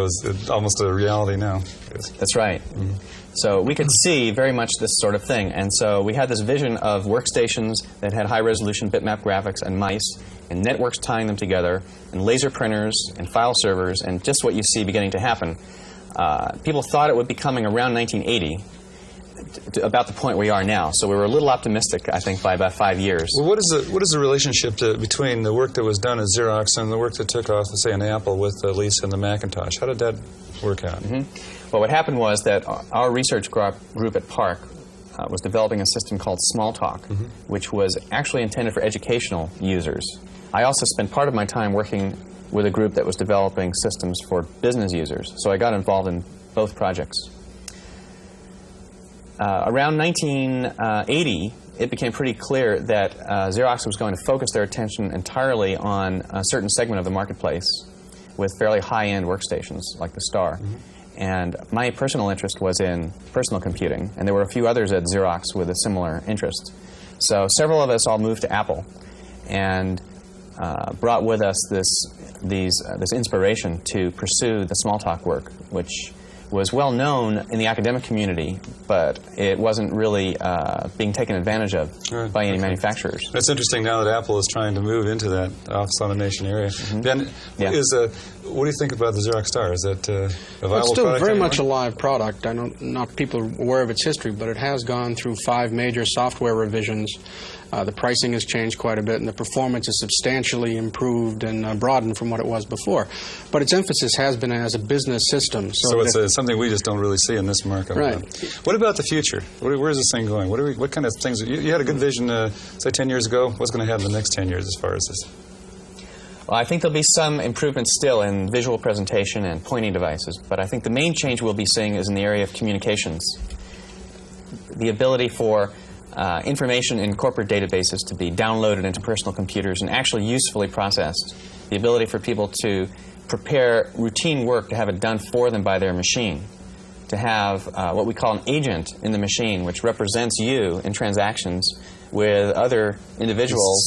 It's almost a reality now. That's right. Mm-hmm. So we could see very much this sort of thing. And so we had this vision of workstations that had high-resolution bitmap graphics and mice and networks tying them together and laser printers and file servers and just what you see beginning to happen. People thought it would be coming around 1980, about the point we are now. So we were a little optimistic, I think, by about 5 years. Well, what is the relationship between the work that was done at Xerox and the work that took off, say, in Apple with Lisa and the Macintosh? How did that work out? Mm-hmm. Well, what happened was that our research group at PARC was developing a system called Smalltalk, mm-hmm. which was actually intended for educational users. I also spent part of my time working with a group that was developing systems for business users. So I got involved in both projects. Around 1980, it became pretty clear that Xerox was going to focus their attention entirely on a certain segment of the marketplace with fairly high-end workstations like the Star. Mm-hmm. And my personal interest was in personal computing, and there were a few others at Xerox with a similar interest. So several of us all moved to Apple and brought with us this inspiration to pursue the Smalltalk work, which was well known in the academic community, but it wasn't really being taken advantage of by any manufacturers. That's interesting now that Apple is trying to move into that office automation area. Mm-hmm. Ben, yeah. What do you think about the Xerox Star? Is that a viable product? It's still very much a live product. I don't know if people are aware of its history, but it has gone through 5 major software revisions. The pricing has changed quite a bit, and the performance is substantially improved and broadened from what it was before. But its emphasis has been as a business system. So it's something we just don't really see in this market. Right. What about the future? Where is this thing going? What kind of things? You had a good vision, say, 10 years ago. What's going to happen in the next 10 years as far as this? Well, I think there'll be some improvement still in visual presentation and pointing devices. But I think the main change we'll be seeing is in the area of communications. The ability for information in corporate databases to be downloaded into personal computers and actually usefully processed. The ability for people to prepare routine work to have it done for them by their machine. To have what we call an agent in the machine, which represents you in transactions with other individuals.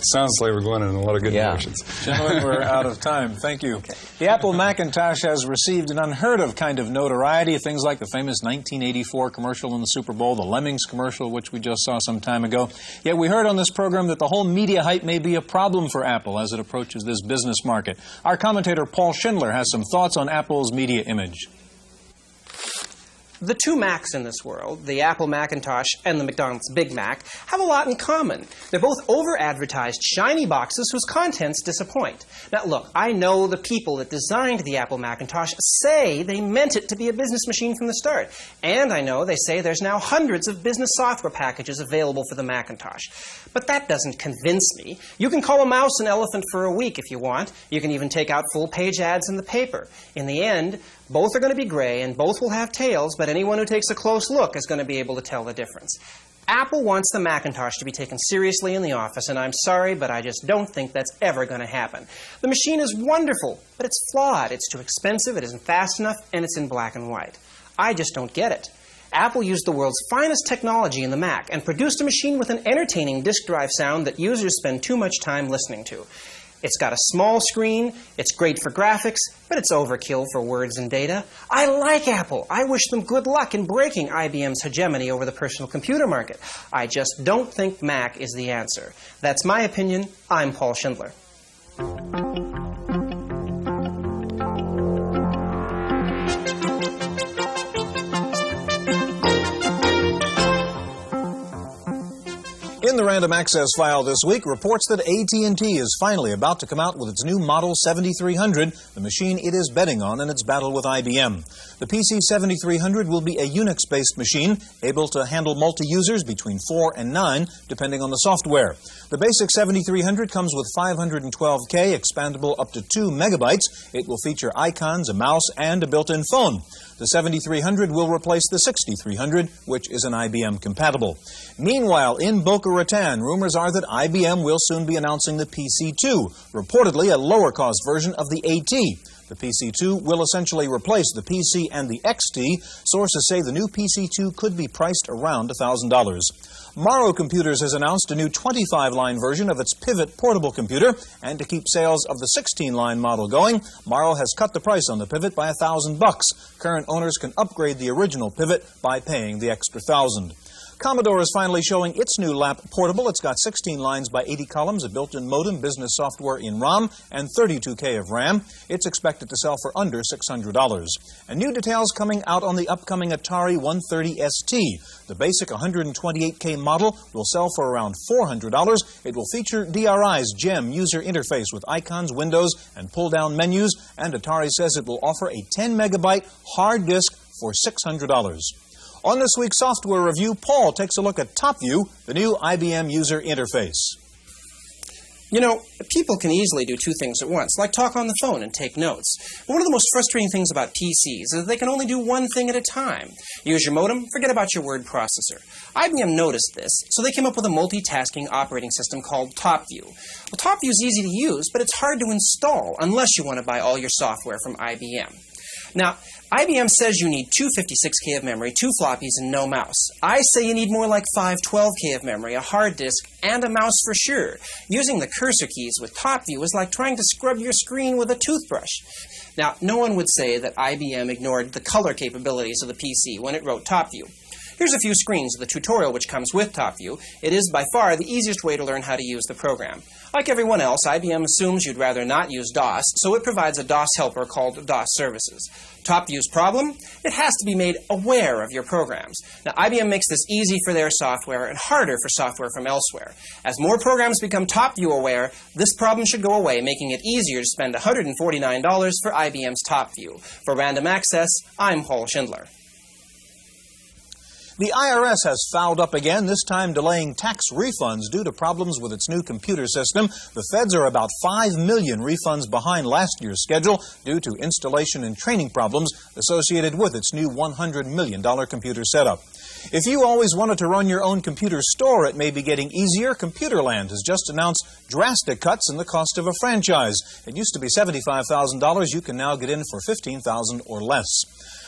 Sounds like we're going in a lot of good directions. Gentlemen, we're out of time. Thank you. Okay. The Apple Macintosh has received an unheard of kind of notoriety. Things like the famous 1984 commercial in the Super Bowl, the Lemmings commercial, which we just saw some time ago. Yet we heard on this program that the whole media hype may be a problem for Apple as it approaches this business market. Our commentator Paul Schindler has some thoughts on Apple's media image. The 2 Macs in this world, the Apple Macintosh and the McDonald's Big Mac, have a lot in common. They're both over-advertised, shiny boxes whose contents disappoint. Now look, I know the people that designed the Apple Macintosh say they meant it to be a business machine from the start. And I know they say there's now hundreds of business software packages available for the Macintosh. But that doesn't convince me. You can call a mouse an elephant for a week if you want. You can even take out full-page ads in the paper. In the end, both are going to be gray and both will have tails, but anyone who takes a close look is going to be able to tell the difference. Apple wants the Macintosh to be taken seriously in the office, and I'm sorry, but I just don't think that's ever going to happen. The machine is wonderful, but it's flawed. It's too expensive, it isn't fast enough, and it's in black and white. I just don't get it. Apple used the world's finest technology in the Mac and produced a machine with an entertaining disk drive sound that users spend too much time listening to. It's got a small screen, it's great for graphics, but it's overkill for words and data. I like Apple. I wish them good luck in breaking IBM's hegemony over the personal computer market. I just don't think Mac is the answer. That's my opinion. I'm Paul Schindler. In the Random Access File this week, reports that AT&T is finally about to come out with its new Model 7300, the machine it is betting on in its battle with IBM. The PC 7300 will be a Unix-based machine, able to handle multi-users between 4 and 9, depending on the software. The basic 7300 comes with 512K, expandable up to 2 megabytes. It will feature icons, a mouse, and a built-in phone. The 7300 will replace the 6300, which is an IBM-compatible. Meanwhile, in Boca Raton, rumors are that IBM will soon be announcing the PC2, reportedly a lower-cost version of the AT. The PC2 will essentially replace the PC and the XT. Sources say the new PC2 could be priced around $1,000. Morrow Computers has announced a new 25-line version of its Pivot portable computer, and to keep sales of the 16-line model going, Morrow has cut the price on the Pivot by $1,000. Current owners can upgrade the original Pivot by paying the extra $1,000. Commodore is finally showing its new LAP portable. It's got 16 lines by 80 columns, a built-in modem, business software in ROM, and 32K of RAM. It's expected to sell for under $600. And new details coming out on the upcoming Atari 130ST. The basic 128K model will sell for around $400. It will feature DRI's GEM user interface with icons, windows, and pull-down menus, and Atari says it will offer a 10-megabyte hard disk for $600. On this week's Software Review, Paul takes a look at TopView, the new IBM user interface. You know, people can easily do two things at once, like talk on the phone and take notes. But one of the most frustrating things about PCs is that they can only do one thing at a time. Use your modem, forget about your word processor. IBM noticed this, so they came up with a multitasking operating system called TopView. Well, TopView is easy to use, but it's hard to install unless you want to buy all your software from IBM. Now, IBM says you need 256K of memory, 2 floppies, and no mouse. I say you need more like 512K of memory, a hard disk, and a mouse for sure. Using the cursor keys with TopView is like trying to scrub your screen with a toothbrush. Now, no one would say that IBM ignored the color capabilities of the PC when it wrote TopView. Here's a few screens of the tutorial which comes with TopView. It is by far the easiest way to learn how to use the program. Like everyone else, IBM assumes you'd rather not use DOS, so it provides a DOS helper called DOS Services. TopView's problem? It has to be made aware of your programs. Now, IBM makes this easy for their software and harder for software from elsewhere. As more programs become TopView aware, this problem should go away, making it easier to spend $149 for IBM's TopView. For Random Access, I'm Paul Schindler. The IRS has fouled up again, this time delaying tax refunds due to problems with its new computer system. The feds are about 5 million refunds behind last year's schedule due to installation and training problems associated with its new $100 million computer setup. If you always wanted to run your own computer store, it may be getting easier. Computerland has just announced drastic cuts in the cost of a franchise. It used to be $75,000. You can now get in for $15,000 or less.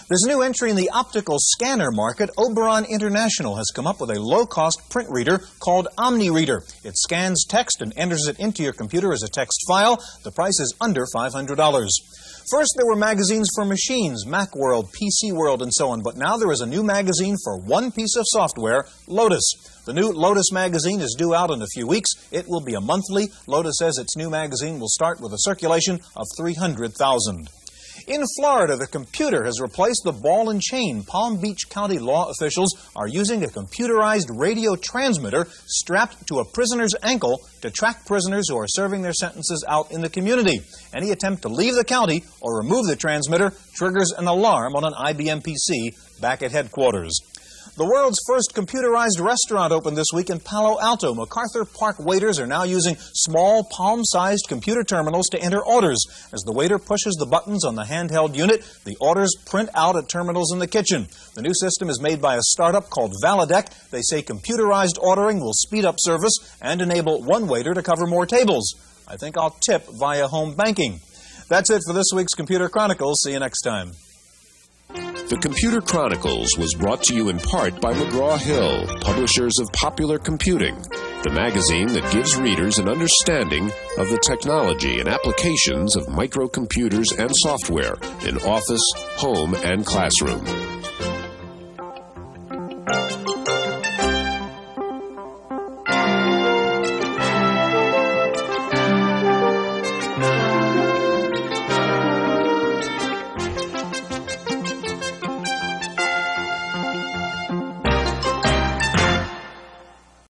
There's a new entry in the optical scanner market. Oberon International has come up with a low-cost print reader called OmniReader. It scans text and enters it into your computer as a text file. The price is under $500. First, there were magazines for machines, MacWorld, PC World, and so on, but now there is a new magazine for one piece of software, Lotus. The new Lotus magazine is due out in a few weeks. It will be a monthly. Lotus says its new magazine will start with a circulation of 300,000. In Florida, the computer has replaced the ball and chain. Palm Beach County law officials are using a computerized radio transmitter strapped to a prisoner's ankle to track prisoners who are serving their sentences out in the community. Any attempt to leave the county or remove the transmitter triggers an alarm on an IBM PC back at headquarters. The world's first computerized restaurant opened this week in Palo Alto. MacArthur Park waiters are now using small, palm-sized computer terminals to enter orders. As the waiter pushes the buttons on the handheld unit, the orders print out at terminals in the kitchen. The new system is made by a startup called Validec. They say computerized ordering will speed up service and enable one waiter to cover more tables. I think I'll tip via home banking. That's it for this week's Computer Chronicles. See you next time. The Computer Chronicles was brought to you in part by McGraw-Hill, publishers of Popular Computing, the magazine that gives readers an understanding of the technology and applications of microcomputers and software in office, home, and classroom.